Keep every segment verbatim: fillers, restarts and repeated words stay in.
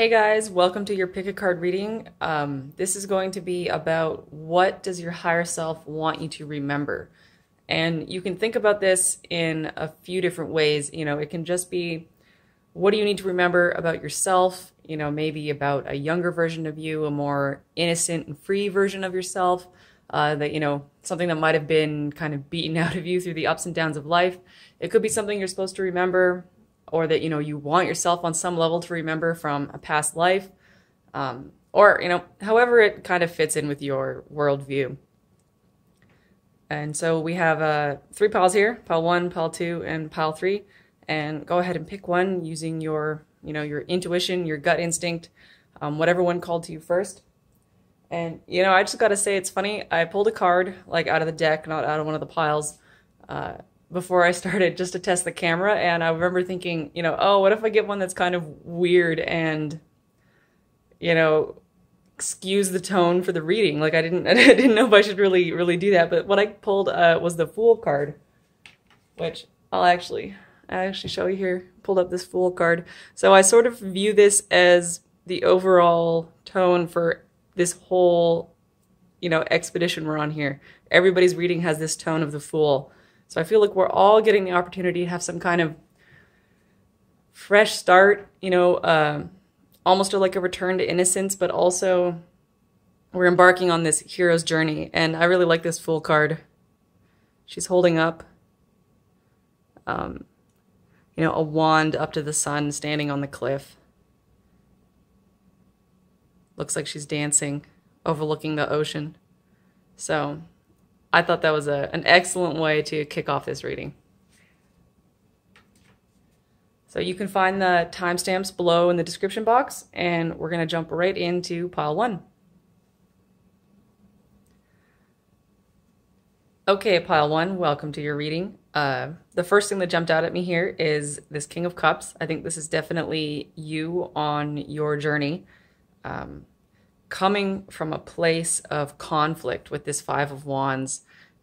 Hey guys, welcome to your pick a card reading. Um, this is going to be about what does your higher self want you to remember? And you can think about this in a few different ways. You know, it can just be, what do you need to remember about yourself? You know, maybe about a younger version of you, a more innocent and free version of yourself, uh, that, you know, something that might have been kind of beaten out of you through the ups and downs of life. It could be something you're supposed to remember, or that, you know, you want yourself on some level to remember from a past life, um, or, you know, however it kind of fits in with your worldview. And so we have uh, three piles here, pile one, pile two, and pile three. And go ahead and pick one using your, you know, your intuition, your gut instinct, um, whatever one called to you first. And, you know, I just got to say, it's funny. I pulled a card, like, out of the deck, not out of one of the piles, uh, before I started, just to test the camera. And I remember thinking, you know, oh, what if I get one that's kind of weird and, you know, excuse the tone for the reading? Like, I didn't, I didn't know if I should really, really do that. But what I pulled uh, was the Fool card, which I'll actually, I'll actually show you here. Pulled up this Fool card. So I sort of view this as the overall tone for this whole, you know, expedition we're on here. Everybody's reading has this tone of the Fool. So I feel like we're all getting the opportunity to have some kind of fresh start, you know, uh, almost like a return to innocence, but also we're embarking on this hero's journey. And I really like this Fool card. She's holding up, um, you know, a wand up to the sun, standing on the cliff. Looks like she's dancing, overlooking the ocean. So I thought that was a, an excellent way to kick off this reading. So you can find the timestamps below in the description box, and we're going to jump right into pile one. Okay, pile one, welcome to your reading. Uh, the first thing that jumped out at me here is this King of Cups. I think this is definitely you on your journey. Um, coming from a place of conflict with this Five of Wands.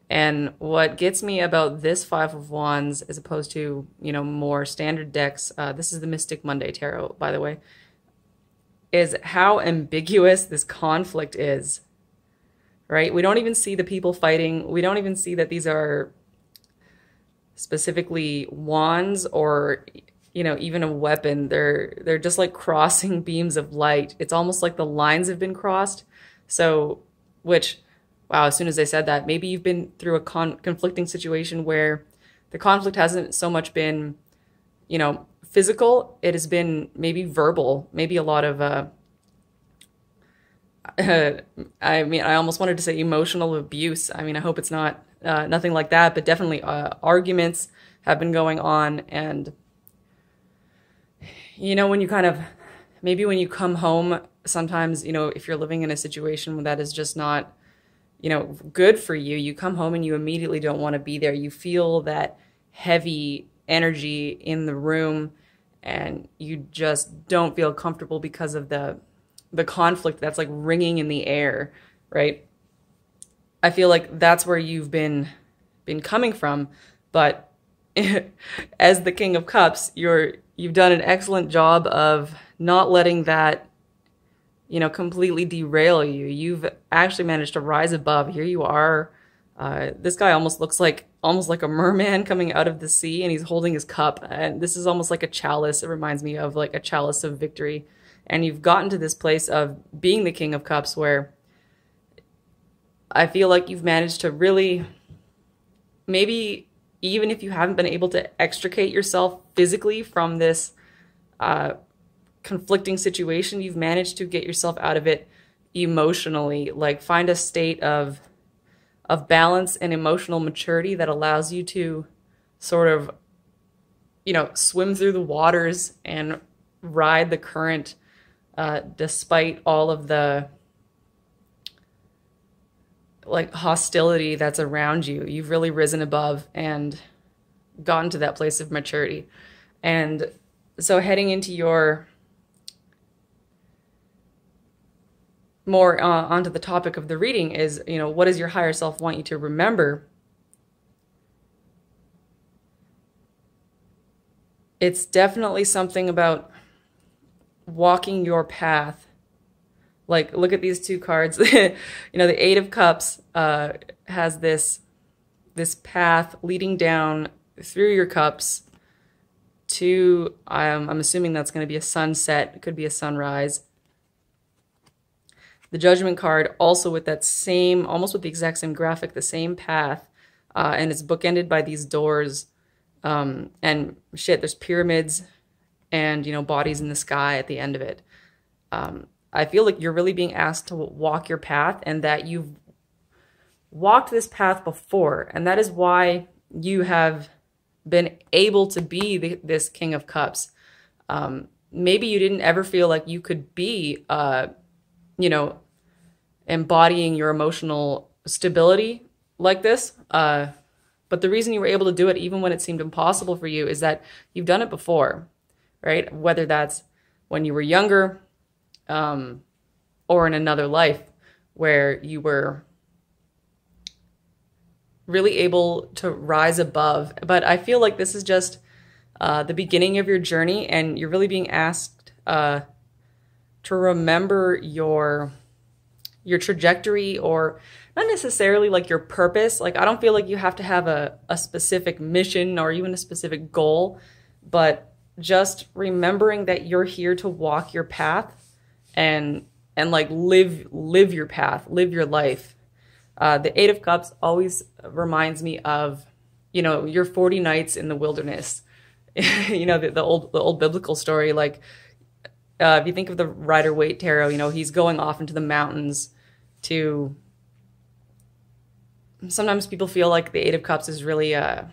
And what gets me about this Five of Wands, as opposed to, you know, more standard decks, uh, this is the Mystic Monday Tarot, by the way, is how ambiguous this conflict is, right? We don't even see the people fighting. We don't even see that these are specifically wands or, you know, even a weapon. They're they're just like crossing beams of light. It's almost like the lines have been crossed. So, which, wow, as soon as I said that, maybe you've been through a con conflicting situation where the conflict hasn't so much been, you know, physical. It has been maybe verbal, maybe a lot of, uh, I mean, I almost wanted to say emotional abuse. I mean, I hope it's not, uh, nothing like that, but definitely uh, arguments have been going on. And you know, when you kind of, maybe when you come home, sometimes, you know, if you're living in a situation that is just not, you know, good for you, you come home and you immediately don't want to be there. You feel that heavy energy in the room and you just don't feel comfortable because of the, the conflict that's like ringing in the air, right? I feel like that's where you've been, been coming from, but as the King of Cups, you're, you've done an excellent job of not letting that, you know, completely derail you. You've actually managed to rise above. Here you are. Uh, this guy almost looks like, almost like a merman coming out of the sea, and he's holding his cup. And this is almost like a chalice. It reminds me of like a chalice of victory. And you've gotten to this place of being the King of Cups where I feel like you've managed to really, maybe, even if you haven't been able to extricate yourself physically from this uh, conflicting situation, you've managed to get yourself out of it emotionally. Like, find a state of, of balance and emotional maturity that allows you to sort of, you know, swim through the waters and ride the current uh, despite all of the, like, hostility that's around you. You've really risen above and gotten to that place of maturity. And so heading into your more uh, onto the topic of the reading is, you know, what does your higher self want you to remember? It's definitely something about walking your path. Like, look at these two cards. You know, the Eight of Cups uh, has this, this path leading down through your cups to, um, I'm assuming that's going to be a sunset. It could be a sunrise. The Judgment card, also with that same, almost with the exact same graphic, the same path. Uh, and it's bookended by these doors. Um, and shit, there's pyramids and, you know, bodies in the sky at the end of it. Um, I feel like you're really being asked to walk your path, and that you've walked this path before. And that is why you have been able to be the, this King of Cups. Um, maybe you didn't ever feel like you could be, uh, you know, embodying your emotional stability like this. Uh, but the reason you were able to do it, even when it seemed impossible for you, is that you've done it before, right? Whether that's when you were younger, um, or in another life where you were really able to rise above. But I feel like this is just uh, the beginning of your journey, and you're really being asked uh, to remember your your trajectory, or not necessarily like your purpose. Like, I don't feel like you have to have a, a specific mission or even a specific goal, but just remembering that you're here to walk your path and and like live live your path, live your life. Uh, the Eight of Cups always reminds me of, you know, your forty nights in the wilderness. You know, the, the old the old biblical story. Like, uh, if you think of the Rider-Waite tarot, you know, he's going off into the mountains to... Sometimes people feel like the Eight of Cups is really uh,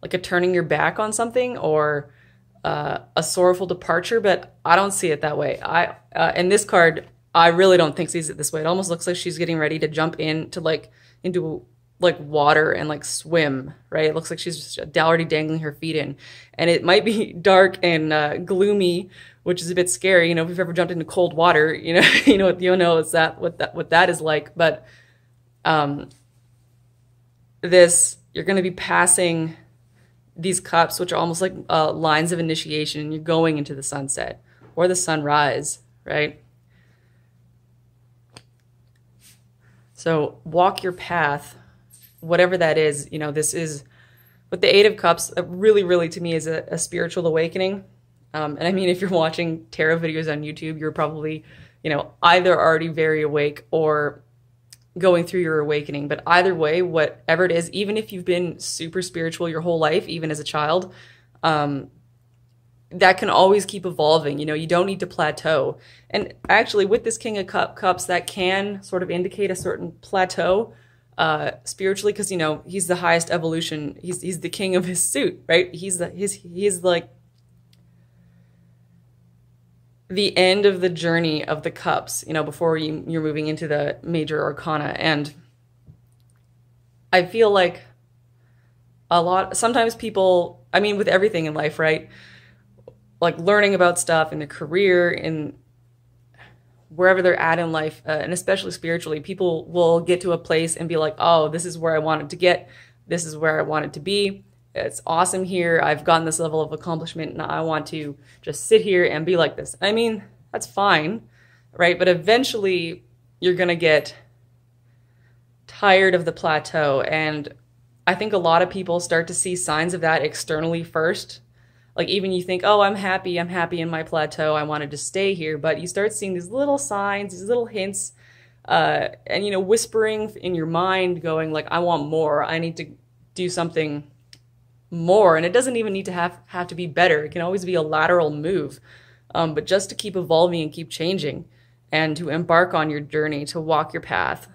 like a turning your back on something, or uh, a sorrowful departure, but I don't see it that way. I uh, in this card... I really don't think sees it this way. It almost looks like she's getting ready to jump in to like into like water and like swim, right? It looks like she's just already dangling her feet in, and it might be dark and uh, gloomy, which is a bit scary. You know, if you've ever jumped into cold water, you know, you know what you know is that what that what that is like. But um, this you're going to be passing these cups, which are almost like uh, lines of initiation, and you're going into the sunset or the sunrise, right? So walk your path, whatever that is. You know, this is, with the Eight of Cups, really, really to me is a, a spiritual awakening. Um, and I mean, if you're watching tarot videos on YouTube, you're probably, you know, either already very awake or going through your awakening. But either way, whatever it is, even if you've been super spiritual your whole life, even as a child, um, that can always keep evolving. You know, you don't need to plateau. And actually, with this King of Cup, Cups, that can sort of indicate a certain plateau uh, spiritually, because, you know, he's the highest evolution. He's he's the king of his suit, right? He's the his he's like the end of the journey of the cups. You know, before you you're moving into the major arcana. And I feel like a lot sometimes people. I mean, with everything in life, right? Like learning about stuff in their career, in wherever they're at in life, uh, and especially spiritually, people will get to a place and be like, oh, this is where I wanted to get. This is where I wanted to be. It's awesome here. I've gotten this level of accomplishment, and I want to just sit here and be like this. I mean, that's fine, right? But eventually you're going to get tired of the plateau. And I think a lot of people start to see signs of that externally first. Like, even you think, oh, I'm happy, I'm happy in my plateau, I wanted to stay here. But you start seeing these little signs, these little hints, uh, and, you know, whispering in your mind going like, I want more, I need to do something more. And it doesn't even need to have, have to be better. It can always be a lateral move. Um, but just to keep evolving and keep changing, and to embark on your journey, to walk your path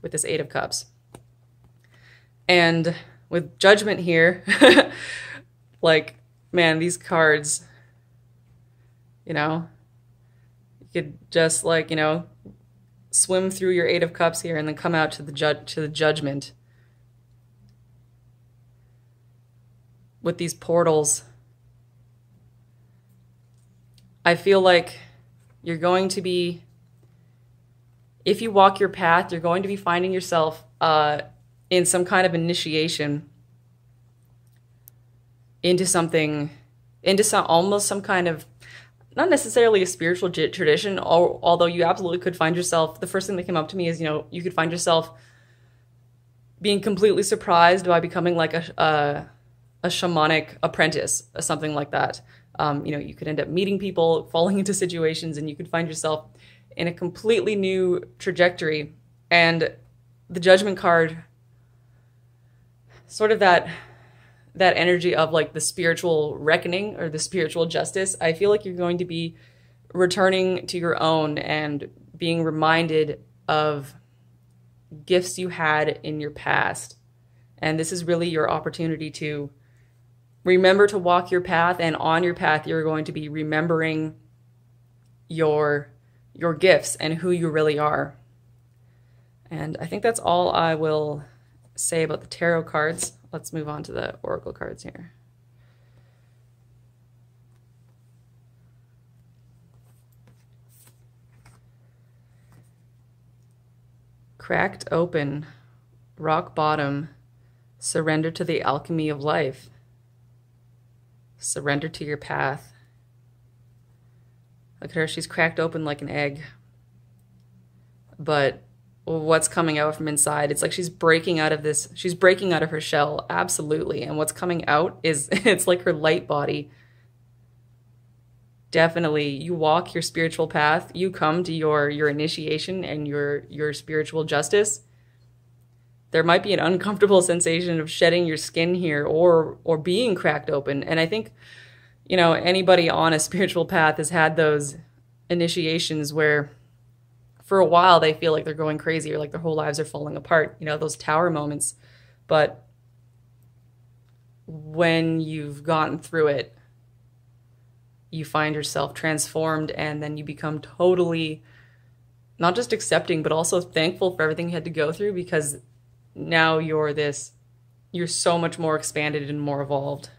with this Eight of Cups. And with Judgment here, like... Man, these cards, you know, you could just like, you know, swim through your Eight of Cups here and then come out to the ju- to the Judgment with these portals. I feel like you're going to be, if you walk your path, you're going to be finding yourself uh, in some kind of initiation into something, into some, almost some kind of, not necessarily a spiritual tradition, although you absolutely could find yourself, the first thing that came up to me is, you know, you could find yourself being completely surprised by becoming like a, a, a shamanic apprentice or something like that. Um, you know, you could end up meeting people, falling into situations, and you could find yourself in a completely new trajectory. And the Judgment card, sort of that that energy of like the spiritual reckoning or the spiritual justice, I feel like you're going to be returning to your own and being reminded of gifts you had in your past. And this is really your opportunity to remember to walk your path, and on your path, you're going to be remembering your your gifts and who you really are. And I think that's all I will say about the tarot cards. Let's move on to the oracle cards here. Cracked open, rock bottom, surrender to the alchemy of life, surrender to your path. Look at her, she's cracked open like an egg. But what's coming out from inside, it's like she's breaking out of this, she's breaking out of her shell, absolutely. And what's coming out is, it's like her light body. Definitely, you walk your spiritual path, you come to your your initiation and your your spiritual justice. There might be an uncomfortable sensation of shedding your skin here, or or being cracked open. And I think, you know, anybody on a spiritual path has had those initiations where for a while they feel like they're going crazy or like their whole lives are falling apart, you know, those tower moments. But when you've gotten through it, you find yourself transformed, and then you become totally not just accepting, but also thankful for everything you had to go through, because now you're this, you're so much more expanded and more evolved.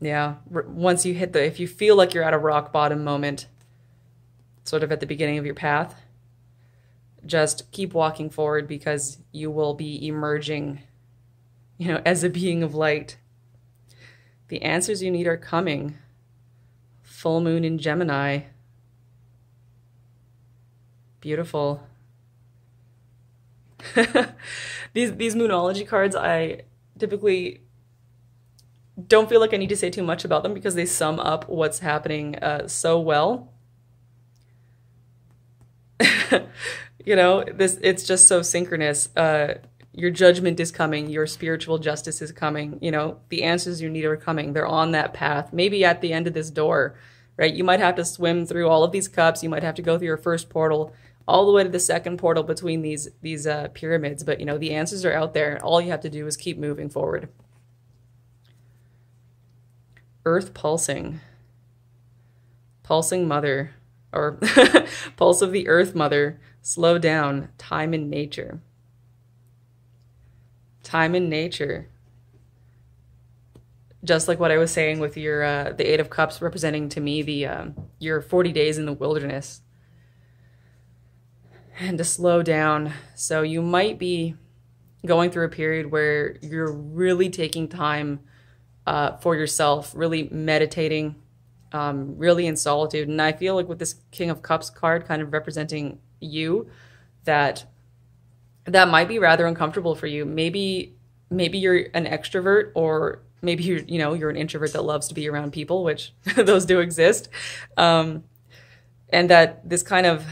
Yeah, once you hit the, if you feel like you're at a rock bottom moment, sort of at the beginning of your path, just keep walking forward, because you will be emerging, you know, as a being of light. The answers you need are coming. Full moon in Gemini. Beautiful. These, these moonology cards, I typically don't feel like I need to say too much about them because they sum up what's happening uh, so well. You know, this, it's just so synchronous. Uh, your judgment is coming. Your spiritual justice is coming. You know, the answers you need are coming. They're on that path. Maybe at the end of this door, right? You might have to swim through all of these cups. You might have to go through your first portal all the way to the second portal between these, these uh, pyramids. But, you know, the answers are out there. All you have to do is keep moving forward. Earth pulsing, pulsing mother, or pulse of the earth mother, slow down, time in nature. Time in nature. Just like what I was saying with your, uh, the Eight of Cups representing to me the, um, your forty days in the wilderness. And to slow down. So you might be going through a period where you're really taking time Uh, for yourself, really meditating, um, really in solitude. And I feel like with this King of Cups card kind of representing you, that that might be rather uncomfortable for you. Maybe maybe you're an extrovert, or maybe you're, you know, you're an introvert that loves to be around people, which those do exist. Um, and that this kind of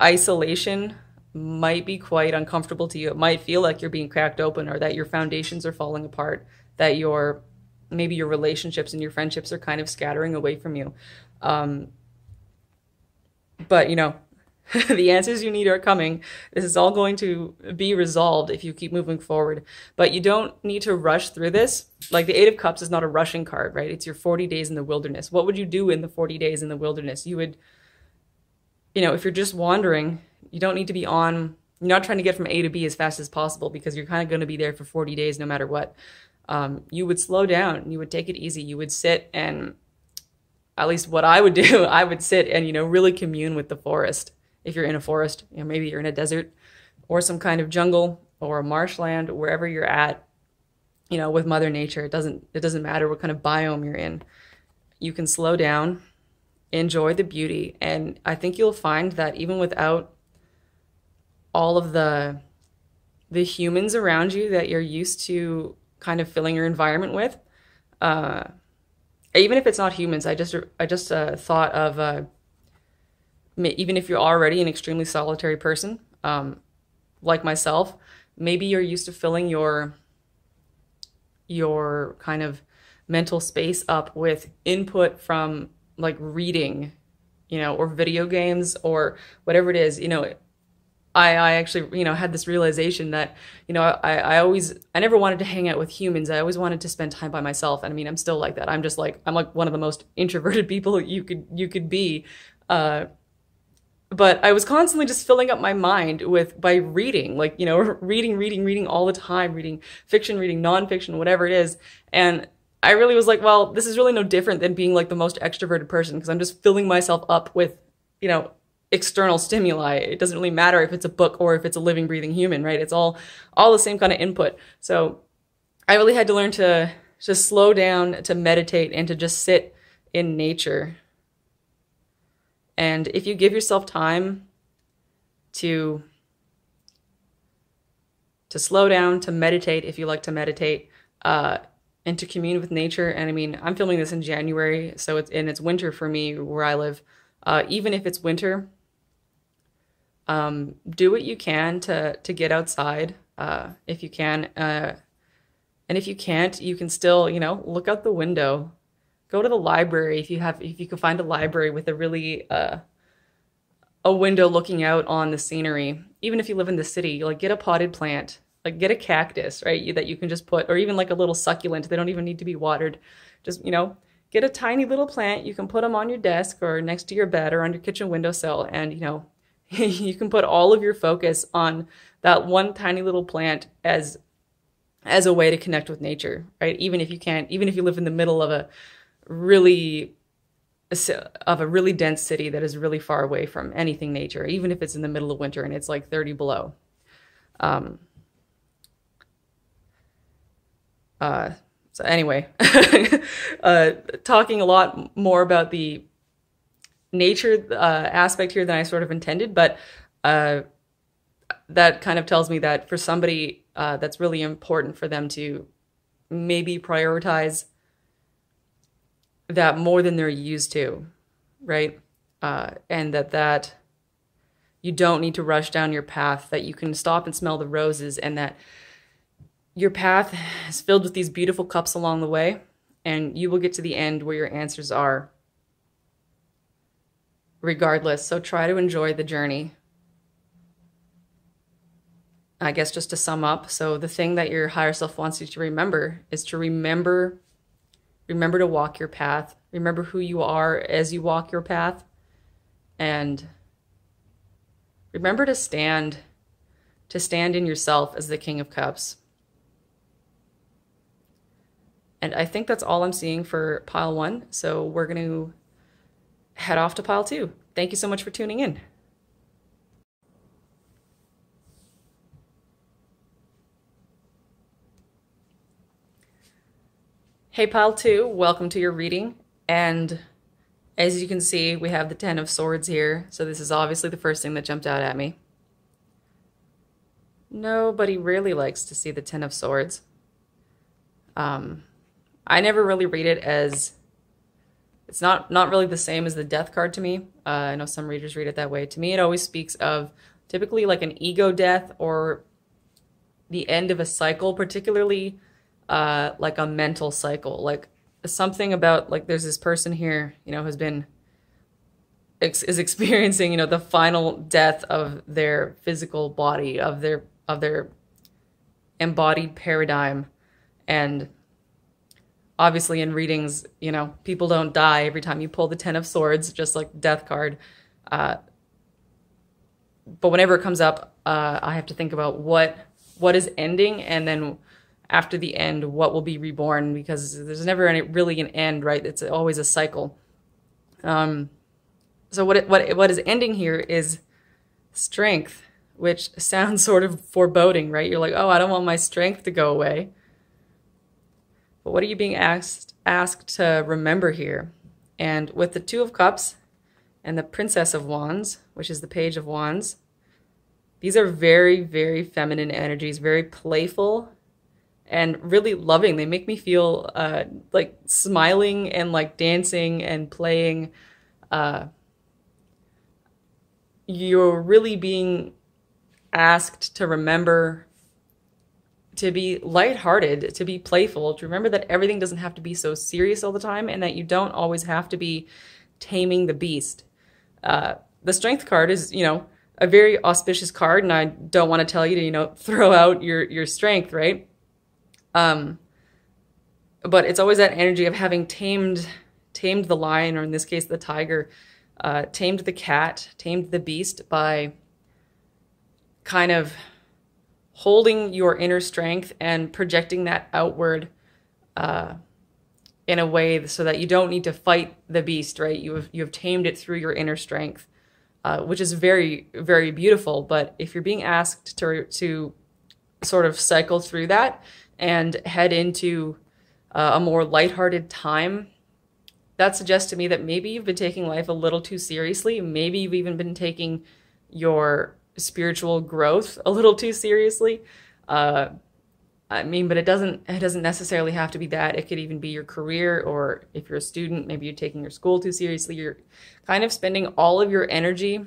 isolation might be quite uncomfortable to you. It might feel like you're being cracked open, or that your foundations are falling apart, that your maybe your relationships and your friendships are kind of scattering away from you. Um, but, you know, the answers you need are coming. This is all going to be resolved if you keep moving forward. But you don't need to rush through this. Like the Eight of Cups is not a rushing card, right? It's your forty days in the wilderness. What would you do in the forty days in the wilderness? You would, you know, if you're just wandering, you don't need to be on, you're not trying to get from A to B as fast as possible, because you're kind of going to be there for forty days no matter what. Um, you would slow down, you would take it easy, you would sit, and at least what I would do, I would sit and, you know, really commune with the forest. If you're in a forest, you know, maybe you're in a desert or some kind of jungle or a marshland, wherever you're at, you know, with Mother Nature, it doesn't, it doesn't matter what kind of biome you're in. You can slow down, enjoy the beauty. And I think you'll find that even without all of the the humans around you that you're used to kind of filling your environment with, uh, even if it's not humans, I just I just uh, thought of uh, even if you're already an extremely solitary person, um, like myself, maybe you're used to filling your your kind of mental space up with input from like reading, you know, or video games or whatever it is, you know. I, I actually, you know, had this realization that, you know, I, I always, I never wanted to hang out with humans. I always wanted to spend time by myself. And I mean, I'm still like that. I'm just like, I'm like one of the most introverted people you could, you could be. Uh, but I was constantly just filling up my mind with, by reading, like, you know, reading, reading, reading all the time, reading fiction, reading nonfiction, whatever it is. And I really was like, well, this is really no different than being like the most extroverted person, because I'm just filling myself up with, you know, external stimuli. It doesn't really matter if it's a book or if it's a living, breathing human, right? It's all all the same kind of input. So I really had to learn to just slow down, to meditate, and to just sit in nature. And if you give yourself time to to slow down, to meditate, if you like to meditate, uh and to commune with nature. And I mean, I'm filming this in January, so it's and it's winter for me where I live. Uh, even if it's winter, Um, do what you can to, to get outside, uh, if you can. Uh, and if you can't, you can still, you know, look out the window, go to the library. If you have, if you can find a library with a really, uh, a window looking out on the scenery, even if you live in the city, like get a potted plant, like get a cactus, right? You, that you can just put, or even like a little succulent. They don't even need to be watered. Just, you know, get a tiny little plant. You can put them on your desk or next to your bed or on your kitchen windowsill. And, you know, you can put all of your focus on that one tiny little plant as as a way to connect with nature, right? Even if you can't, even if you live in the middle of a really of a really dense city that is really far away from anything nature, even if it's in the middle of winter and it's like thirty below. Um, uh, so anyway, uh, talking a lot more about the nature uh, aspect here than I sort of intended, but uh, that kind of tells me that for somebody, uh, that's really important for them to maybe prioritize that more than they're used to, right? Uh, and that that you don't need to rush down your path, that you can stop and smell the roses, and that your path is filled with these beautiful cups along the way, and you will get to the end where your answers are, regardless. So try to enjoy the journey. I guess just to sum up, so the thing that your higher self wants you to remember is to remember, remember to walk your path. Remember who you are as you walk your path. And remember to stand, to stand in yourself as the King of Cups. And I think that's all I'm seeing for pile one. So we're going to head off to pile two. Thank you so much for tuning in. Hey, pile two, welcome to your reading. And as you can see, we have the Ten of Swords here. So this is obviously the first thing that jumped out at me. Nobody really likes to see the Ten of Swords. Um, I never really read it as... It's not, not really the same as the death card to me. Uh, I know some readers read it that way. To me, it always speaks of typically like an ego death or the end of a cycle, particularly uh, like a mental cycle. Like something about, like there's this person here, you know, who's been, ex is experiencing, you know, the final death of their physical body, of their, of their embodied paradigm. And obviously in readings, you know, people don't die every time you pull the Ten of Swords, just like death card. Uh, but whenever it comes up, uh, I have to think about what what is ending, and then after the end, what will be reborn, because there's never any, really an end, right? It's always a cycle. Um, so what it, what what is ending here is strength, which sounds sort of foreboding, right? You're like, oh, I don't want my strength to go away. But what are you being asked asked to remember here? And with the Two of Cups and the Princess of Wands, which is the Page of Wands, these are very, very feminine energies, very playful and really loving. They make me feel uh, like smiling and like dancing and playing. Uh, you're really being asked to remember to be lighthearted, to be playful, to remember that everything doesn't have to be so serious all the time and that you don't always have to be taming the beast. Uh, the Strength card is, you know, a very auspicious card, and I don't want to tell you to, you know, throw out your, your strength, right? Um, but it's always that energy of having tamed, tamed the lion, or in this case, the tiger, uh, tamed the cat, tamed the beast by kind of holding your inner strength and projecting that outward uh, in a way so that you don't need to fight the beast, right? You have, you have tamed it through your inner strength. Uh, which is very, very beautiful. But if you're being asked to, to sort of cycle through that and head into uh, a more lighthearted time, that suggests to me that maybe you've been taking life a little too seriously. Maybe you've even been taking your spiritual growth a little too seriously. Uh, I mean, but it doesn't, it doesn't necessarily have to be that. It could even be your career, or if you're a student, maybe you're taking your school too seriously. You're kind of spending all of your energy.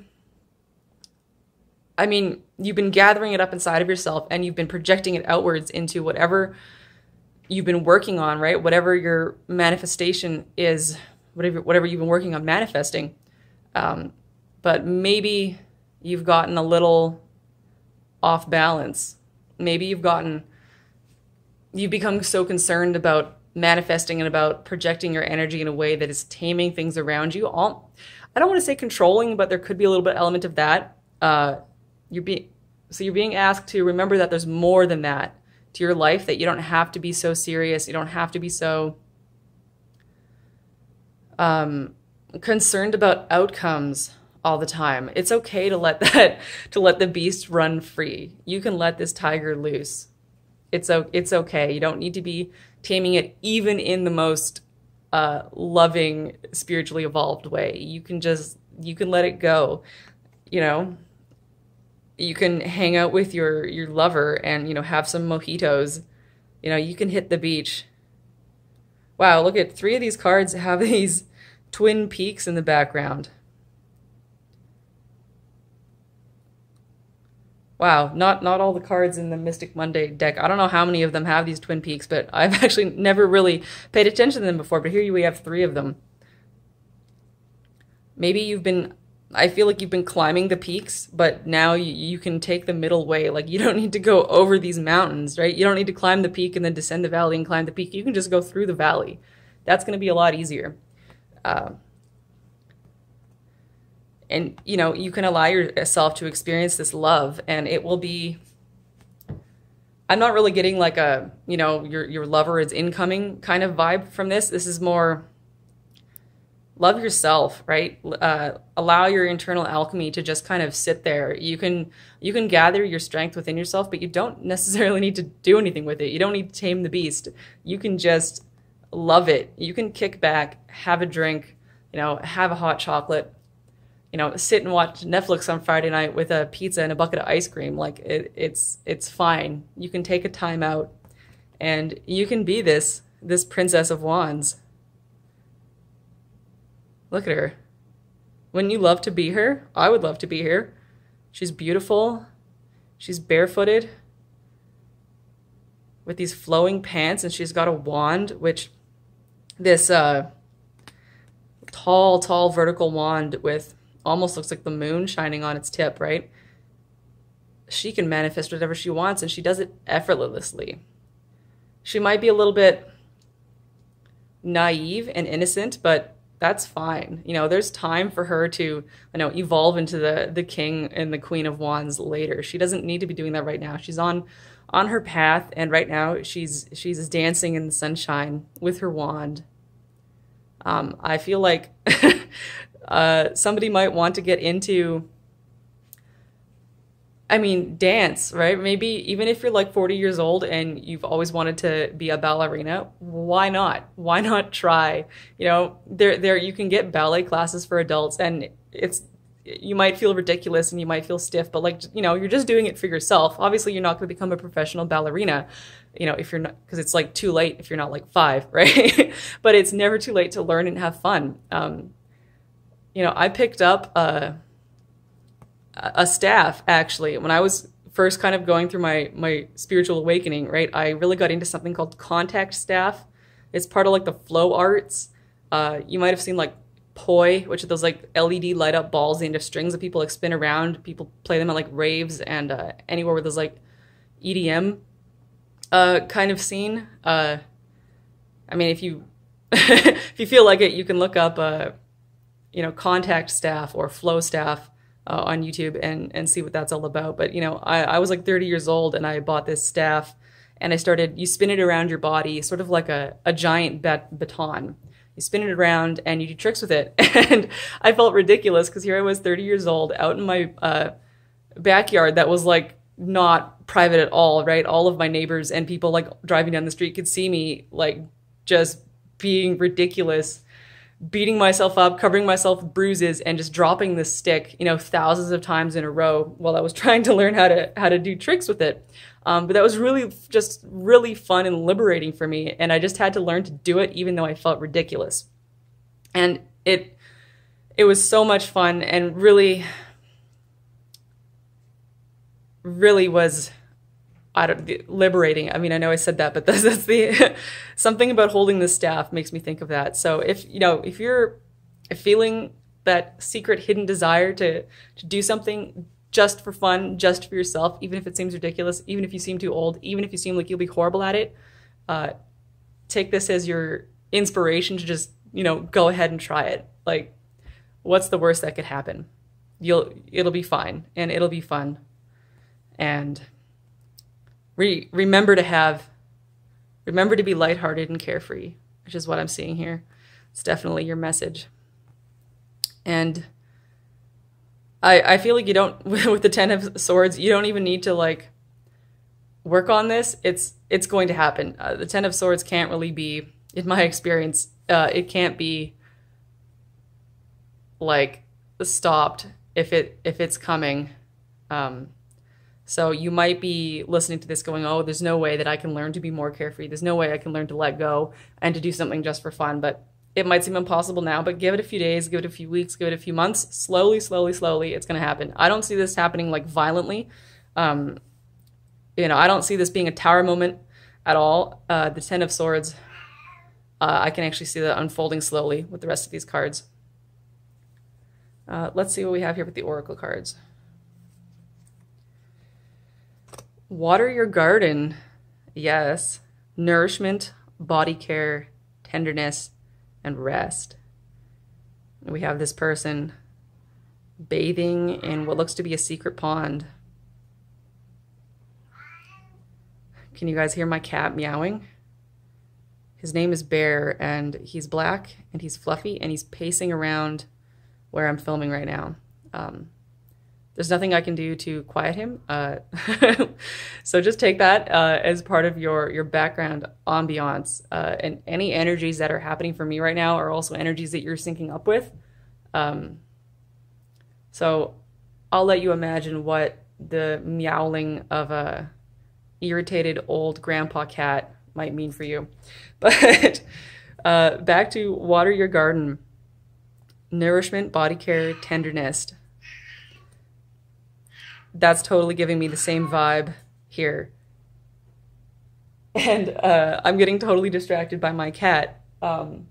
I mean, you've been gathering it up inside of yourself and you've been projecting it outwards into whatever you've been working on, right? Whatever your manifestation is, whatever, whatever you've been working on manifesting. Um, but maybe you've gotten a little off balance. Maybe you've gotten... you become so concerned about manifesting and about projecting your energy in a way that is taming things around you. All, I don't want to say controlling, but there could be a little bit element of that. Uh, you're be, so you're being asked to remember that there's more than that to your life, that you don't have to be so serious. You don't have to be so um, concerned about outcomes all the time. It's okay to let that, to let the beast run free. You can let this tiger loose. It's, it's okay. You don't need to be taming it even in the most uh, loving, spiritually evolved way. You can just, you can let it go, you know. You can hang out with your, your lover and, you know, have some mojitos. You know, you can hit the beach. Wow, look at three of these cards have these twin peaks in the background. Wow, not not all the cards in the Mystic Monday deck. I don't know how many of them have these twin peaks, but I've actually never really paid attention to them before. But here we have three of them. Maybe you've been, I feel like you've been climbing the peaks, but now you, you can take the middle way. Like, you don't need to go over these mountains, right? You don't need to climb the peak and then descend the valley and climb the peak. You can just go through the valley. That's going to be a lot easier. Uh, And, you know, you can allow yourself to experience this love, and it will be, I'm not really getting like a, you know, your, your lover is incoming kind of vibe from this. This is more love yourself, right? Uh, allow your internal alchemy to just kind of sit there. You can, you can gather your strength within yourself, but you don't necessarily need to do anything with it. You don't need to tame the beast. You can just love it. You can kick back, have a drink, you know, have a hot chocolate, you know, sit and watch Netflix on Friday night with a pizza and a bucket of ice cream. Like, it, it's it's fine. You can take a time out, and you can be this this Princess of Wands. Look at her. Wouldn't you love to be her? I would love to be her. She's beautiful. She's barefooted with these flowing pants, and she's got a wand, which this uh, tall, tall vertical wand with almost looks like the moon shining on its tip, right? She can manifest whatever she wants, and she does it effortlessly. She might be a little bit naive and innocent, but that's fine. You know, there's time for her to, you know, evolve into the, the King and the Queen of Wands later. She doesn't need to be doing that right now. She's on, on her path, and right now she's, she's dancing in the sunshine with her wand. Um, I feel like... Uh, somebody might want to get into I mean, dance, right? Maybe even if you're like forty years old and you've always wanted to be a ballerina, why not? Why not try? You know, there, there, you can get ballet classes for adults, and it's, you might feel ridiculous and you might feel stiff, but like, you know, you're just doing it for yourself. Obviously, you're not going to become a professional ballerina, you know, if you're not, because it's like too late if you're not like five, right? But it's never too late to learn and have fun. Um, you know, I picked up a, a staff, actually, when I was first kind of going through my, my spiritual awakening, right? I really got into something called contact staff. It's part of like the flow arts. Uh, you might have seen like poi, which are those like L E D light up balls into strings that people like spin around. People play them at like raves and uh, anywhere where there's like E D M uh, kind of scene. Uh, I mean, if you if you feel like it, you can look up uh, you know, contact staff or flow staff uh, on YouTube and and see what that's all about. But you know, I, I was like thirty years old and I bought this staff, and I started. You spin it around your body, sort of like a a giant bat baton. You spin it around and you do tricks with it. And I felt ridiculous because here I was thirty years old out in my uh, backyard that was like not private at all, right? All of my neighbors and people like driving down the street could see me like just being ridiculous, beating myself up, covering myself with bruises and just dropping this stick, you know, thousands of times in a row while I was trying to learn how to, how to do tricks with it. Um, but that was really just really fun and liberating for me. And I just had to learn to do it even though I felt ridiculous. And it, it was so much fun and really, really was, I don't, liberating. I mean, I know I said that, but this is the, something about holding the staff makes me think of that. So if, you know, if you're feeling that secret hidden desire to, to do something just for fun, just for yourself, even if it seems ridiculous, even if you seem too old, even if you seem like you'll be horrible at it, uh, take this as your inspiration to just, you know, go ahead and try it. Like, what's the worst that could happen? You'll, it'll be fine and it'll be fun. And Re remember to have, remember to be lighthearted and carefree, which is what I'm seeing here. It's definitely your message. And I, I feel like you don't, with the Ten of Swords, you don't even need to like work on this. It's, it's going to happen. Uh, the Ten of Swords can't really be, in my experience, uh, it can't be like stopped if it, if it's coming. Um, So you might be listening to this going, oh, there's no way that I can learn to be more carefree. There's no way I can learn to let go and to do something just for fun. But it might seem impossible now, but give it a few days, give it a few weeks, give it a few months. Slowly, slowly, slowly, it's going to happen. I don't see this happening like violently. Um, you know, I don't see this being a tower moment at all. Uh, the Ten of Swords, uh, I can actually see that unfolding slowly with the rest of these cards. Uh, let's see what we have here with the Oracle cards. Water your garden, yes. Nourishment, body care, tenderness, and rest. We have this person bathing in what looks to be a secret pond. Can you guys hear my cat meowing? His name is Bear, and he's black, and he's fluffy, and he's pacing around where I'm filming right now. Um, There's nothing I can do to quiet him. Uh, so just take that uh, as part of your, your background ambiance. Uh, and any energies that are happening for me right now are also energies that you're syncing up with. Um, so I'll let you imagine what the meowling of a irritated old grandpa cat might mean for you. But uh, back to water your garden. Nourishment, body care, tenderness. That's totally giving me the same vibe here. And uh, I'm getting totally distracted by my cat. Um,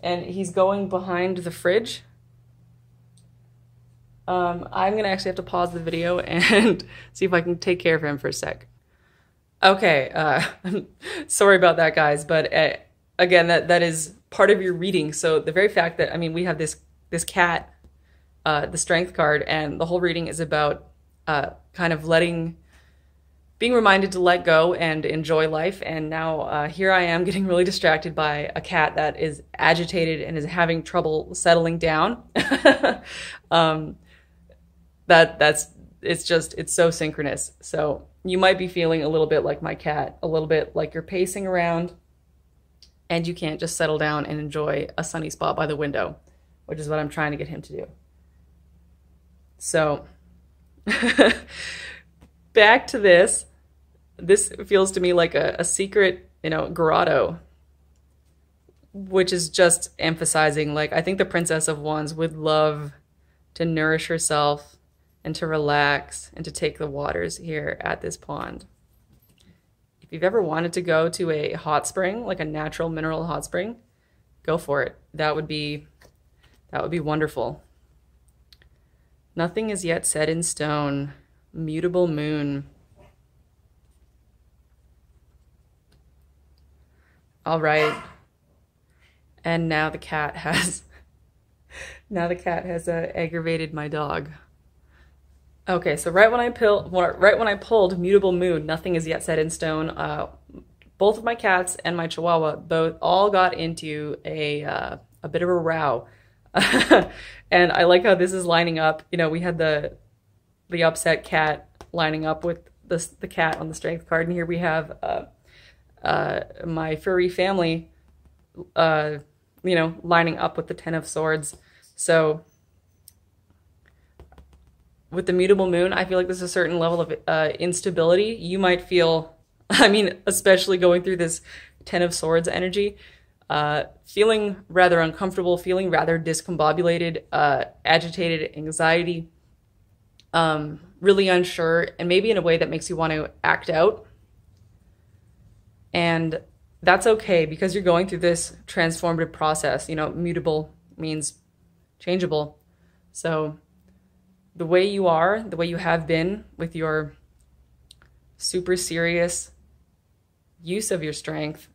and he's going behind the fridge. Um, I'm gonna actually have to pause the video and see if I can take care of him for a sec. Okay, uh, sorry about that, guys, but uh, again, that, that is part of your reading. So the very fact that, I mean, we have this, this cat, Uh, the strength card, and the whole reading is about uh, kind of letting, being reminded to let go and enjoy life. And now uh, here I am getting really distracted by a cat that is agitated and is having trouble settling down. um, that that's it's just, it's so synchronous. So you might be feeling a little bit like my cat, a little bit like you're pacing around and you can't just settle down and enjoy a sunny spot by the window, which is what I'm trying to get him to do. So back to this, this feels to me like a, a secret, you know, grotto, which is just emphasizing, like, I think the Princess of Wands would love to nourish herself and to relax and to take the waters here at this pond. If you've ever wanted to go to a hot spring, like a natural mineral hot spring, go for it. That would be, that would be wonderful. Nothing is yet set in stone. Mutable moon. All right. And now the cat has, now the cat has uh, aggravated my dog. Okay, so right when I pull, right when I pulled Mutable Moon, Nothing is Yet Set in Stone, uh, both of my cats and my Chihuahua both all got into a uh, a bit of a row, and I like how this is lining up. You know, we had the the upset cat lining up with the the cat on the Strength card, and here we have uh, uh, my furry family, uh, you know, lining up with the Ten of Swords. So with the Mutable Moon, I feel like there's a certain level of uh, instability. You might feel, I mean, especially going through this Ten of Swords energy, uh, feeling rather uncomfortable, feeling rather discombobulated, uh, agitated, anxiety, um, really unsure, and maybe in a way that makes you want to act out. And that's okay, because you're going through this transformative process. You know, mutable means changeable. So the way you are, the way you have been, with your super serious use of your strength,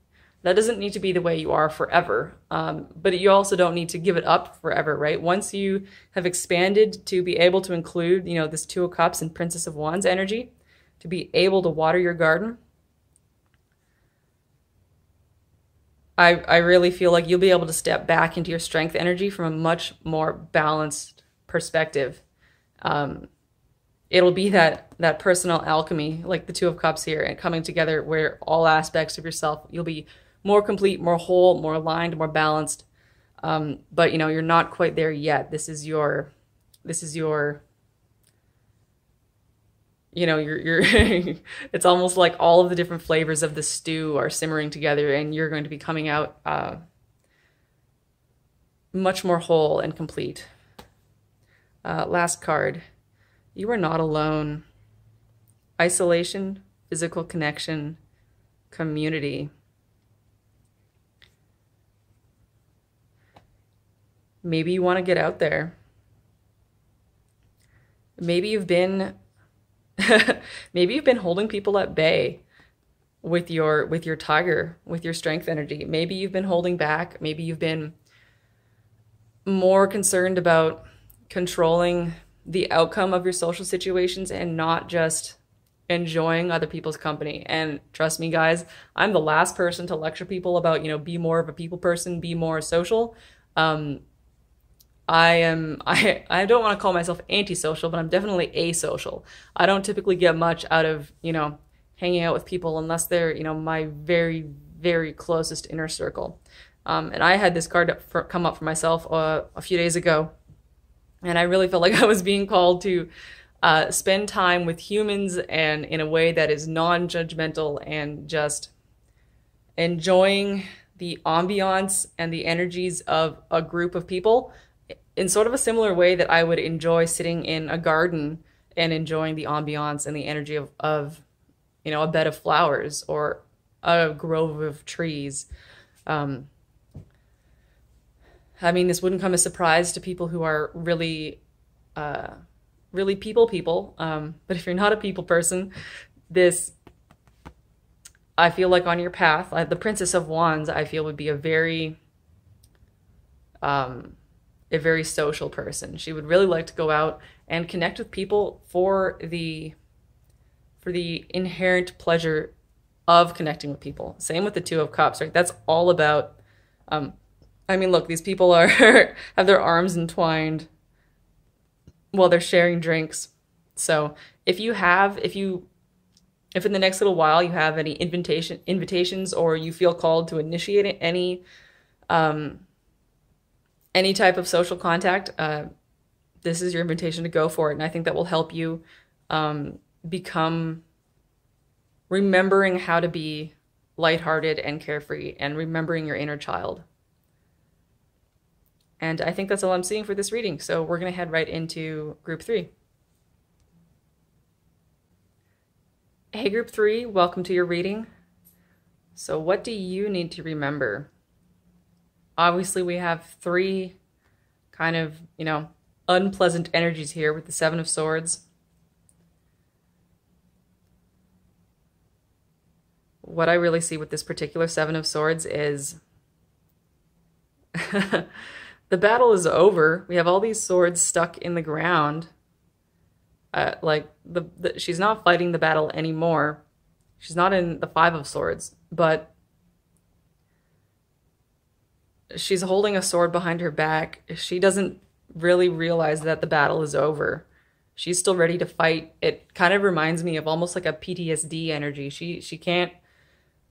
that doesn't need to be the way you are forever. Um, but you also don't need to give it up forever, right? Once you have expanded to be able to include, you know, this Two of Cups and Princess of Wands energy, to be able to water your garden, I, I really feel like you'll be able to step back into your strength energy from a much more balanced perspective. Um, it'll be that, that personal alchemy, like the Two of Cups here, and coming together where all aspects of yourself, you'll be more complete, more whole, more aligned, more balanced. Um, but you know, you're not quite there yet. This is your, this is your, you know, you're, you're it's almost like all of the different flavors of the stew are simmering together, and you're going to be coming out uh, much more whole and complete. Uh, last card. You are not alone. Isolation, physical connection, community. Maybe you want to get out there. Maybe you've been maybe you've been holding people at bay with your with your tiger, with your strength energy. Maybe you've been holding back. Maybe you've been more concerned about controlling the outcome of your social situations and not just enjoying other people's company. And trust me, guys, I'm the last person to lecture people about, you know, be more of a people person, be more social. Um, I am, I, I don't want to call myself antisocial, but I'm definitely asocial. I don't typically get much out of, you know, hanging out with people unless they're, you know, my very, very closest inner circle. Um, and I had this card up for, come up for myself uh, a few days ago. And I really felt like I was being called to uh, spend time with humans, and in a way that is non-judgmental, and just enjoying the ambiance and the energies of a group of people in sort of a similar way that I would enjoy sitting in a garden and enjoying the ambiance and the energy of, of, you know, a bed of flowers or a grove of trees. Um, I mean, this wouldn't come as a surprise to people who are really, uh, really people people. Um, but if you're not a people person, this, I feel like on your path, like the Princess of Wands, I feel would be a very, um, a very social person. She would really like to go out and connect with people for the, for the inherent pleasure of connecting with people. Same with the Two of Cups, right? That's all about, um, I mean, look, these people are have their arms entwined while they're sharing drinks. So if you have, if you, if in the next little while you have any invitation, invitations, or you feel called to initiate any, um, any type of social contact, uh, this is your invitation to go for it. And I think that will help you um, become remembering how to be lighthearted and carefree, and remembering your inner child. And I think that's all I'm seeing for this reading. So we're going to head right into group three. Hey, group three, welcome to your reading. So what do you need to remember? Obviously, we have three kind of, you know, unpleasant energies here with the Seven of Swords. What I really see with this particular Seven of Swords is the battle is over. We have all these swords stuck in the ground. Uh, like, the, the, she's not fighting the battle anymore. She's not in the Five of Swords, but she's holding a sword behind her back. She doesn't really realize that the battle is over. She's still ready to fight. It kind of reminds me of almost like a P T S D energy. She, she can't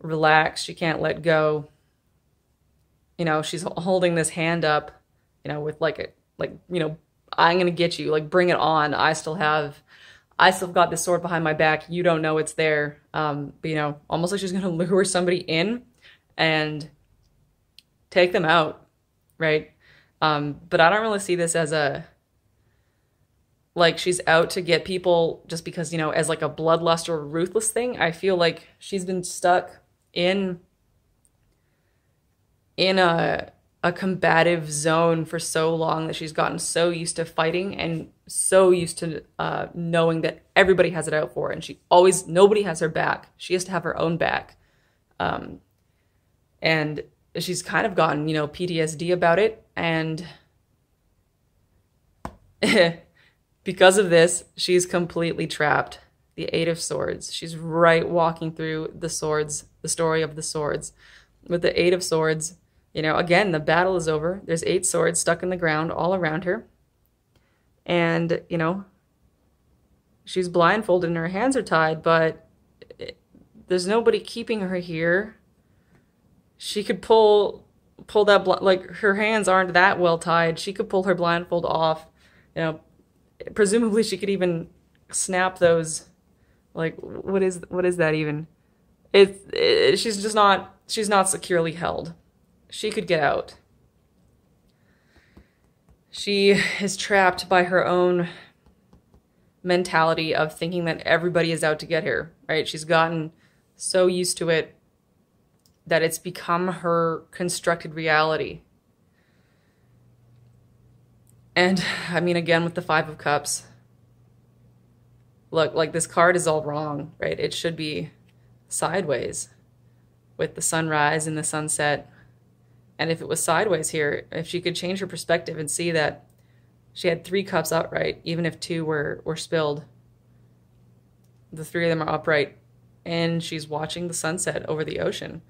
relax. She can't let go. You know, she's holding this hand up, you know, with like, a, like, you know, I'm going to get you, like, bring it on. I still have, I still got this sword behind my back. You don't know it's there. Um, but, you know, almost like she's going to lure somebody in and take them out. Right. Um, but I don't really see this as a, like, she's out to get people just because, you know, as like a bloodlust or ruthless thing. I feel like she's been stuck in, in a, a combative zone for so long that she's gotten so used to fighting and so used to uh, knowing that everybody has it out for her. And she always, nobody has her back. She has to have her own back. Um, and she's kind of gotten, you know, P T S D about it. And because of this, she's completely trapped. The Eight of Swords. She's right walking through the swords, the story of the swords. With the Eight of Swords, you know, again, the battle is over. There's eight swords stuck in the ground all around her. And, you know, she's blindfolded and her hands are tied, but it, there's nobody keeping her here. She could pull, pull that, like, her hands aren't that well tied. She could pull her blindfold off. You know, presumably she could even snap those, like, what is, what is that even? It's, it, she's just not... She's not securely held. She could get out. She is trapped by her own mentality of thinking that everybody is out to get her, right? She's gotten so used to it that it's become her constructed reality. And I mean, again, with the Five of Cups, look, like, this card is all wrong, right? It should be sideways, with the sunrise and the sunset. And if it was sideways here, if she could change her perspective and see that she had three cups upright, even if two were, were spilled, the three of them are upright, and she's watching the sunset over the ocean.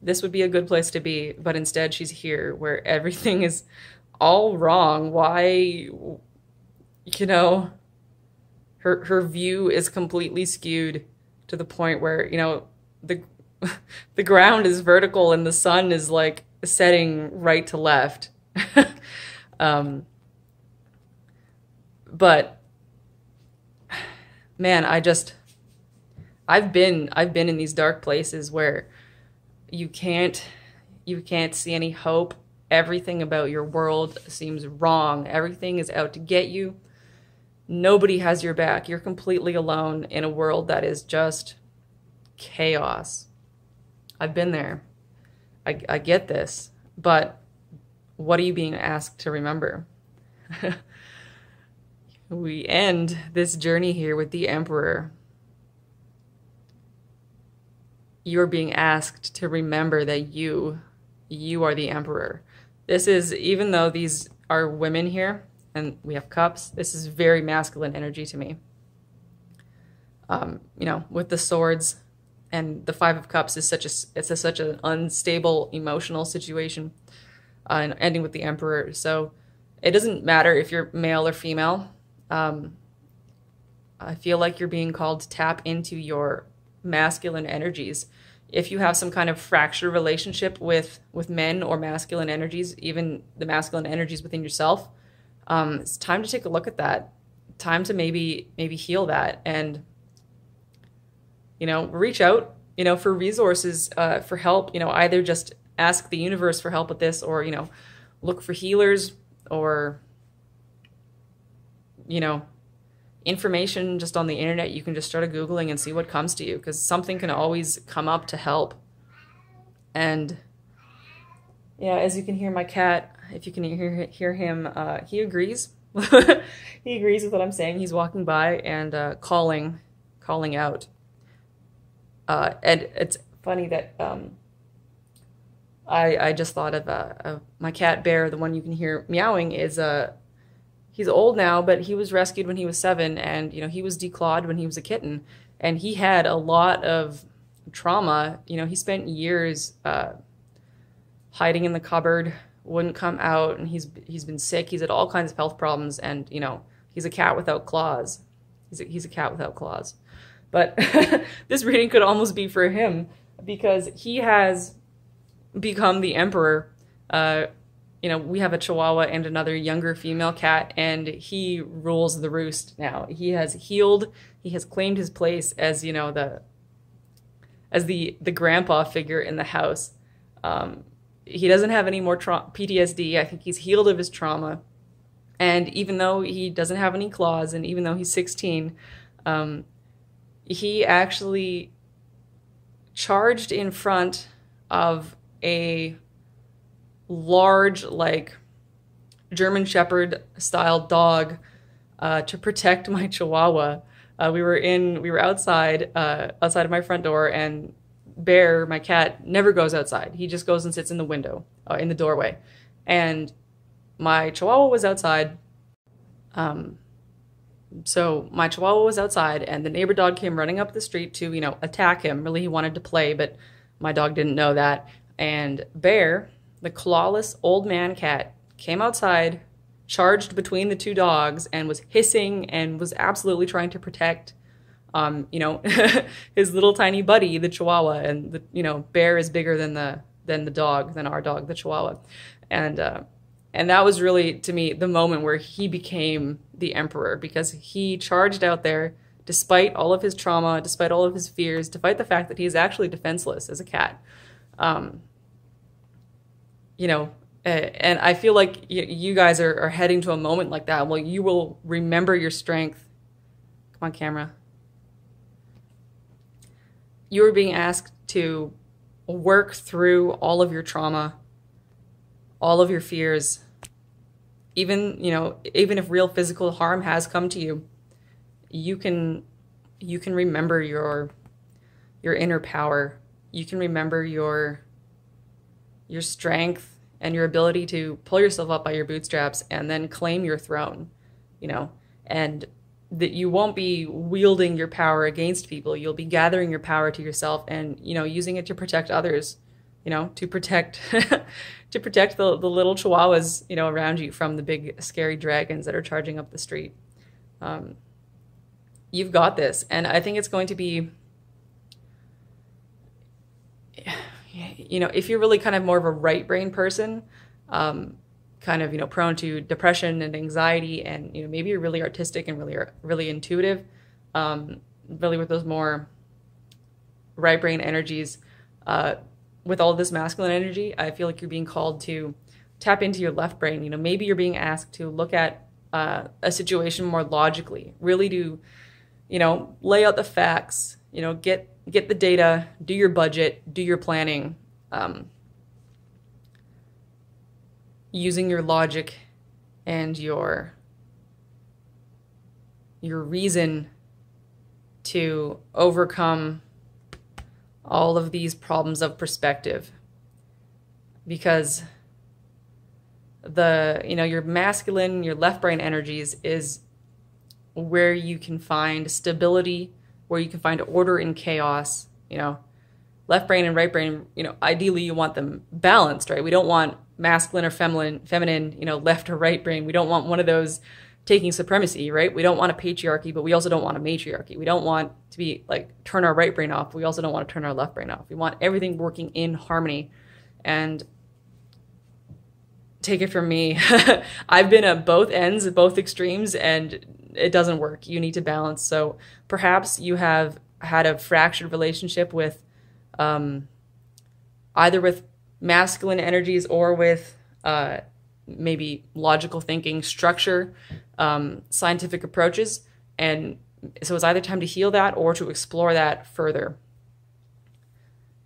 This would be a good place to be, but instead she's here where everything is all wrong. Why, you know, her, her view is completely skewed to the point where, you know, the the ground is vertical and the sun is like setting right to left. um, but man, I just, I've been, I've been in these dark places where you can't, you can't see any hope. Everything about your world seems wrong. Everything is out to get you. Nobody has your back. You're completely alone in a world that is just chaos. I've been there. I, I get this, but what are you being asked to remember? We end this journey here with the Emperor. You're being asked to remember that you, you are the Emperor. This is, even though these are women here and we have cups, this is very masculine energy to me. Um, you know, with the swords, and the Five of Cups is such a, it's a, such an unstable emotional situation, uh, and ending with the Emperor. So it doesn't matter if you're male or female. Um, I feel like you're being called to tap into your masculine energies. If you have some kind of fracture relationship with, with men or masculine energies, even the masculine energies within yourself, um, it's time to take a look at that. Time to maybe, maybe heal that and, you know, reach out, you know, for resources, uh, for help, you know, either just ask the universe for help with this or, you know, look for healers or, you know, information just on the internet. You can just start Googling and see what comes to you, because something can always come up to help. And yeah, as you can hear my cat, if you can hear, hear him, uh, he agrees. He agrees with what I'm saying. He's walking by and uh, calling, calling out. Uh, and it's funny that um, I, I just thought of, uh, of my cat Bear, the one you can hear meowing, is a uh, he's old now, but he was rescued when he was seven, and you know he was declawed when he was a kitten, and he had a lot of trauma. You know, he spent years uh, hiding in the cupboard, wouldn't come out, and he's he's been sick. He's had all kinds of health problems, and you know he's a cat without claws. He's a, he's a cat without claws, but this reading could almost be for him because he has become the emperor. Uh, You know, we have a Chihuahua and another younger female cat, and he rules the roost now. He has healed. He has claimed his place as, you know, the as the the grandpa figure in the house. Um, he doesn't have any more P T S D. I think he's healed of his trauma. And even though he doesn't have any claws, and even though he's sixteen, um, he actually charged in front of a large, like, German Shepherd style dog uh, to protect my Chihuahua. Uh, we were in, we were outside, uh, outside of my front door, and Bear, my cat, never goes outside. He just goes and sits in the window, uh, in the doorway. And my Chihuahua was outside. Um, so my Chihuahua was outside, and the neighbor dog came running up the street to, you know, attack him. Really, he wanted to play, but my dog didn't know that. And Bear, the clawless old man cat, came outside, charged between the two dogs, and was hissing and was absolutely trying to protect, um, you know, his little tiny buddy, the Chihuahua. And the, you know, Bear is bigger than the than the dog, than our dog, the Chihuahua. And uh, and that was really, to me, the moment where he became the emperor, because he charged out there despite all of his trauma, despite all of his fears, despite the fact that he is actually defenseless as a cat. Um, You know, and I feel like you guys are, are heading to a moment like that. Well, you will remember your strength. Come on, camera. You are being asked to work through all of your trauma, all of your fears, even, you know, even if real physical harm has come to you, you can, you can remember your, your inner power. You can remember your your strength and your ability to pull yourself up by your bootstraps and then claim your throne, you know, and that you won't be wielding your power against people. You'll be gathering your power to yourself and, you know, using it to protect others, you know, to protect, to protect the, the little Chihuahuas, you know, around you from the big scary dragons that are charging up the street. Um, you've got this. And I think it's going to be, you know, if you're really kind of more of a right brain person, um, kind of, you know, prone to depression and anxiety, and, you know, maybe you're really artistic and really, really intuitive, um, really with those more right brain energies, uh, with all this masculine energy, I feel like you're being called to tap into your left brain. You know, maybe you're being asked to look at uh, a situation more logically, really to, you know, lay out the facts, you know, get Get the data, do your budget, do your planning, um, using your logic and your, your reason to overcome all of these problems of perspective. Because the, you know, your masculine, your left brain energies is where you can find stability, where you can find order in chaos. You know, left brain and right brain, you know, ideally you want them balanced, right? We don't want masculine or feminine, feminine, you know, left or right brain. We don't want one of those taking supremacy, right? We don't want a patriarchy, but we also don't want a matriarchy. We don't want to be like, turn our right brain off. We also don't want to turn our left brain off. We want everything working in harmony. And take it from me, I've been at both ends, both extremes, and it doesn't work. You need to balance. So perhaps you have had a fractured relationship with um, either with masculine energies or with uh, maybe logical thinking, structure, um, scientific approaches. And so it's either time to heal that or to explore that further.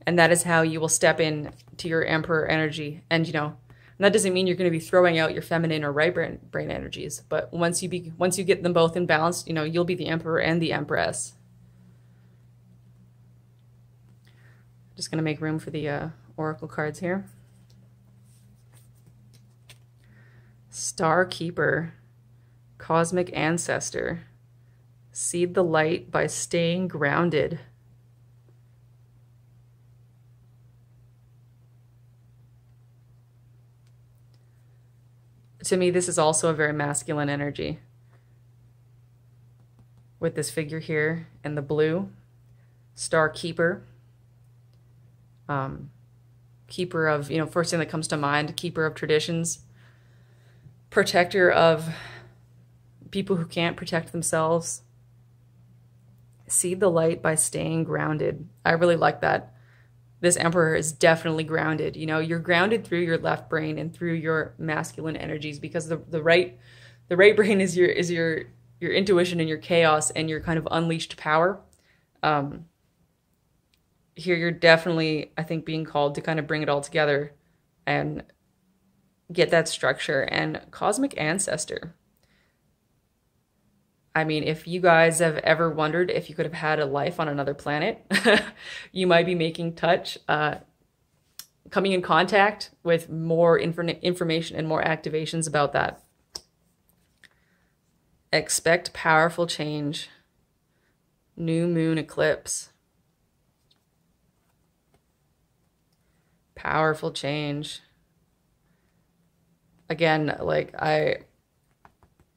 And that is how you will step in to your emperor energy. And, you know, and that doesn't mean you're going to be throwing out your feminine or right brain, brain energies. But once you be, once you get them both in balance, you know, you'll be the emperor and the empress. Just going to make room for the uh, oracle cards here. Star Keeper, Cosmic Ancestor, seed the light by staying grounded. To me, this is also a very masculine energy. With this figure here in the blue, Star Keeper, um, keeper of, you know, first thing that comes to mind, keeper of traditions. Protector of people who can't protect themselves. Seed the light by staying grounded. I really like that. This emperor is definitely grounded. You know, you're grounded through your left brain and through your masculine energies, because the the right the right brain is your is your your intuition and your chaos and your kind of unleashed power. Um, here you're definitely, I think, being called to kind of bring it all together and get that structure. And Cosmic Ancestor, I mean, if you guys have ever wondered if you could have had a life on another planet, you might be making touch, uh, coming in contact with more inf information and more activations about that. Expect powerful change. New moon eclipse. Powerful change. Again, like I,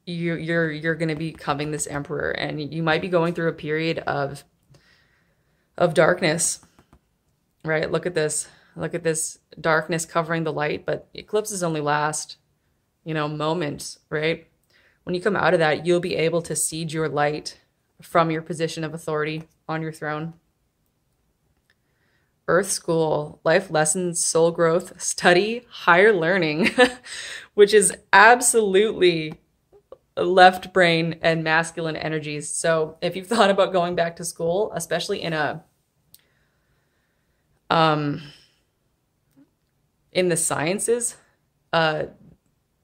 you, you're you're going to be becoming this emperor, and you might be going through a period of, of darkness, right? Look at this, look at this darkness covering the light, but eclipses only last, you know, moments, right? When you come out of that, you'll be able to seed your light from your position of authority on your throne. Earth School, life lessons, soul growth, study, higher learning, which is absolutely left brain and masculine energies. So if you've thought about going back to school, especially in a, um, in the sciences, uh,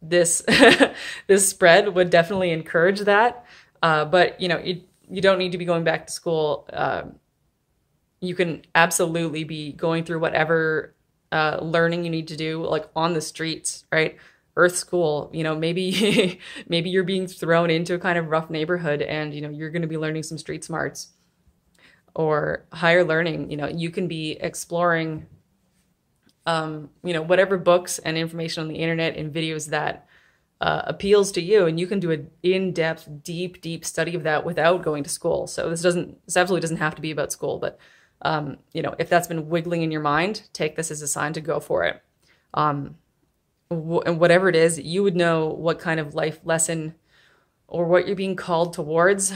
this, this spread would definitely encourage that. Uh, but you know, you, you don't need to be going back to school, uh, you can absolutely be going through whatever uh, learning you need to do, like on the streets, right? Earth School, you know, maybe maybe you're being thrown into a kind of rough neighborhood and, you know, you're going to be learning some street smarts. Or higher learning, you know, you can be exploring, um, you know, whatever books and information on the internet and videos that uh, appeals to you. And you can do an in-depth, deep, deep study of that without going to school. So this doesn't, this absolutely doesn't have to be about school, but Um, you know, if that's been wiggling in your mind, take this as a sign to go for it. Um, wh and whatever it is, you would know what kind of life lesson or what you're being called towards,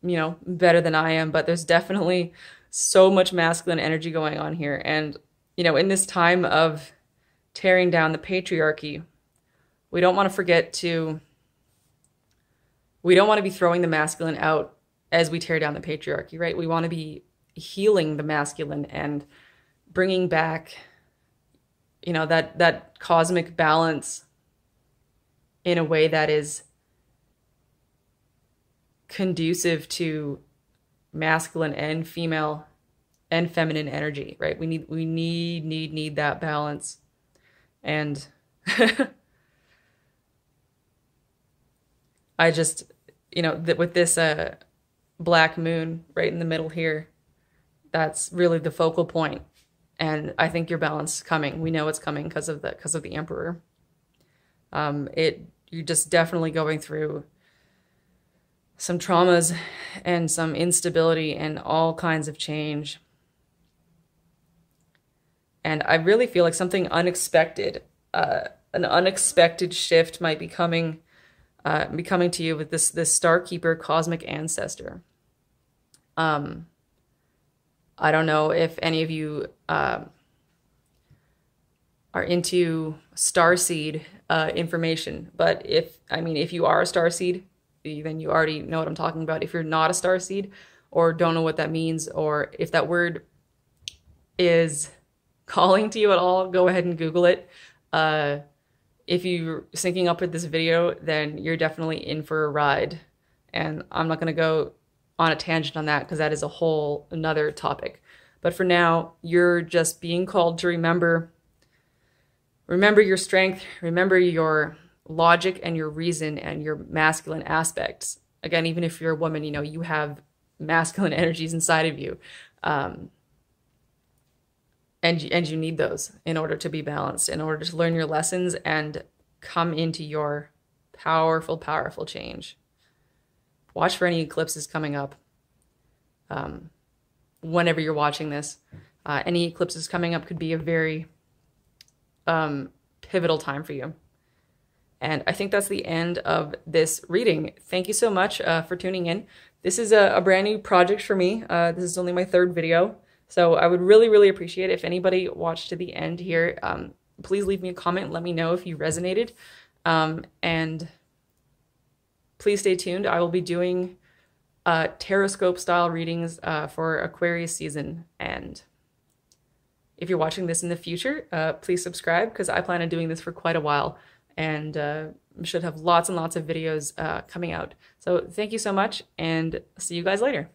you know, better than I am. But there's definitely so much masculine energy going on here. And, you know, in this time of tearing down the patriarchy, we don't want to forget to, we don't want to be throwing the masculine out as we tear down the patriarchy, right? We want to be healing the masculine and bringing back, you know, that, that cosmic balance in a way that is conducive to masculine and female and feminine energy, right? We need, we need, need, need that balance. And I just, you know, that with this uh, black moon right in the middle here, that's really the focal point. And I think your balance is coming. We know it's coming because of the, because of the emperor. Um, it you're just definitely going through some traumas and some instability and all kinds of change. And I really feel like something unexpected, uh, an unexpected shift might be coming, uh, be coming to you with this, this Starkeeper cosmic ancestor. Um, I don't know if any of you uh, are into starseed uh, information, but if, I mean, if you are a starseed, then you already know what I'm talking about. If you're not a starseed or don't know what that means, or if that word is calling to you at all, go ahead and Google it. Uh, if you're syncing up with this video, then you're definitely in for a ride. And I'm not going to go on a tangent on that because that is a whole another topic. But for now, you're just being called to remember, remember your strength, remember your logic and your reason and your masculine aspects. Again, even if you're a woman, you know, you have masculine energies inside of you. Um, And, and you need those in order to be balanced, in order to learn your lessons and come into your powerful, powerful change. Watch for any eclipses coming up. Um, whenever you're watching this, uh, any eclipses coming up could be a very um, pivotal time for you. And I think that's the end of this reading. Thank you so much uh, for tuning in. This is a, a brand new project for me. Uh, this is only my third video. So I would really, really appreciate it if anybody watched to the end here. Um, please leave me a comment. Let me know if you resonated. Um, and please stay tuned. I will be doing uh, Taroscope style readings uh, for Aquarius season. And if you're watching this in the future, uh, please subscribe, because I plan on doing this for quite a while. And uh, should have lots and lots of videos uh, coming out. So thank you so much, and see you guys later.